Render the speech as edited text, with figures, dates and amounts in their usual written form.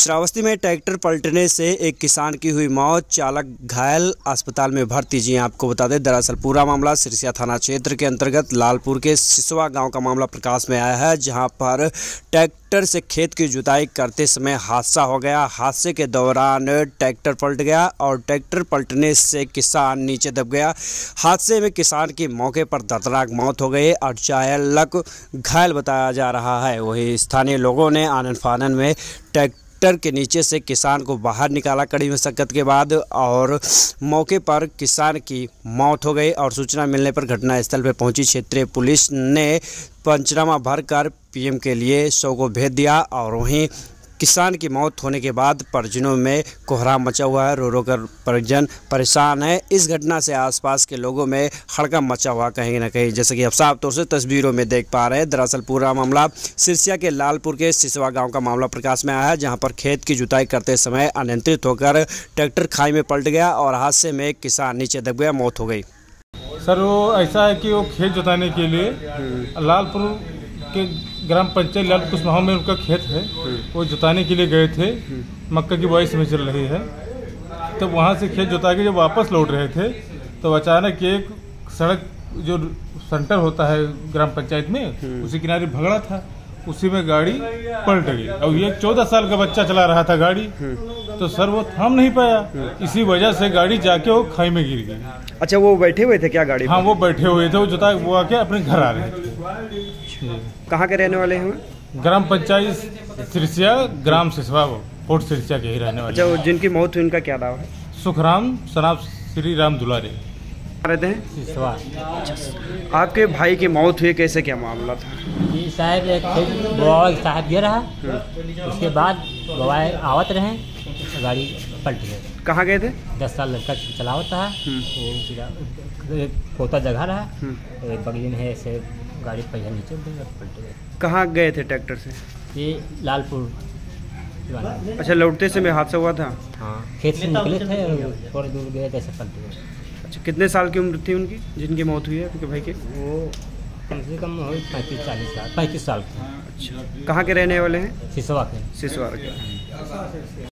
श्रावस्ती में ट्रैक्टर पलटने से एक किसान की हुई मौत, चालक घायल, अस्पताल में भर्ती। जी आपको बता दें, दरअसल पूरा मामला सिरसिया थाना क्षेत्र के अंतर्गत लालपुर के सिसवा गांव का मामला प्रकाश में आया है, जहां पर ट्रैक्टर से खेत की जुताई करते समय हादसा हो गया। हादसे के दौरान ट्रैक्टर पलट गया और ट्रैक्टर पलटने से किसान नीचे दब गया। हादसे में किसान की मौके पर दर्दनाक मौत हो गई और चालक घायल बताया जा रहा है। वहीं स्थानीय लोगों ने आनन फानन में ट्रैक्टर के नीचे से किसान को बाहर निकाला कड़ी मशक्कत के बाद, और मौके पर किसान की मौत हो गई। और सूचना मिलने पर घटनास्थल पर पहुंची क्षेत्रीय पुलिस ने पंचनामा भरकर पीएम के लिए शव को भेज दिया। और वहीं किसान की मौत होने के बाद परिजनों में कोहराम मचा हुआ है, रो रो कर परिजन परेशान है। इस घटना से आसपास के लोगों में हड़कंप मचा हुआ कहीं ना कहीं, जैसे कि आप साफ तौर से तस्वीरों में देख पा रहे हैं। दरअसल पूरा मामला सिरसिया के लालपुर के सिसवा गांव का मामला प्रकाश में आया है, जहां पर खेत की जुताई करते समय अनियंत्रित होकर ट्रैक्टर खाई में पलट गया और हादसे में किसान नीचे दब गया, मौत हो गई। सर वो ऐसा है कि वो खेत जुताने के लिए लालपुर के ग्राम पंचायत लाल कुशवाहा में उनका खेत है, वो जुताने के लिए गए थे। मक्का की बुआई समय चल रही है, तब तो वहाँ से खेत जुता के जब वापस लौट रहे थे तो अचानक एक सड़क जो सेंटर होता है ग्राम पंचायत में, उसी किनारे भगड़ा था, उसी में गाड़ी पलट गई। और ये 14 साल का बच्चा चला रहा था गाड़ी, तो सर वो थाम नहीं पाया, इसी वजह से गाड़ी जाके वो खाई में गिर गई। अच्छा, वो बैठे हुए थे क्या गाड़ी? हाँ, वो बैठे हुए थे, वो जुता वो आके अपने घर आ रहे थे। कहाँ के रहने वाले हैं? ग्राम पंचायत सिरसिया, ग्राम सिसवा, फोर्ट सिरसिया के ही रहने वाले। अच्छा, जिनकी मौत हुई उनका क्या नाम है? सुखराम सनाब श्री राम दुलारे रहते हैं सिसवा। आपके भाई की मौत हुई, कैसे क्या मामला था? साहब एक साहब गिरा, उसके बाद गवाए आवत रहे, गाड़ी पलट गई। कहाँ गए थे? 10 साल लड़का चलावा था, पोता जगह रहा, एक बगली है ऐसे गाड़ी पहिया नीचे पलट गए। कहाँ गए थे ट्रैक्टर से? ये लालपुर। अच्छा, लौटते समय हादसा हुआ था? हाँ, खेत से निकले थे, थोड़ी दूर गए ऐसे पलट गए। अच्छा, कितने साल की उम्र थी उनकी जिनकी मौत हुई है आपके भाई के? वो कम से कम 35 साल। अच्छा, कहाँ के रहने वाले हैं? सिसवा के।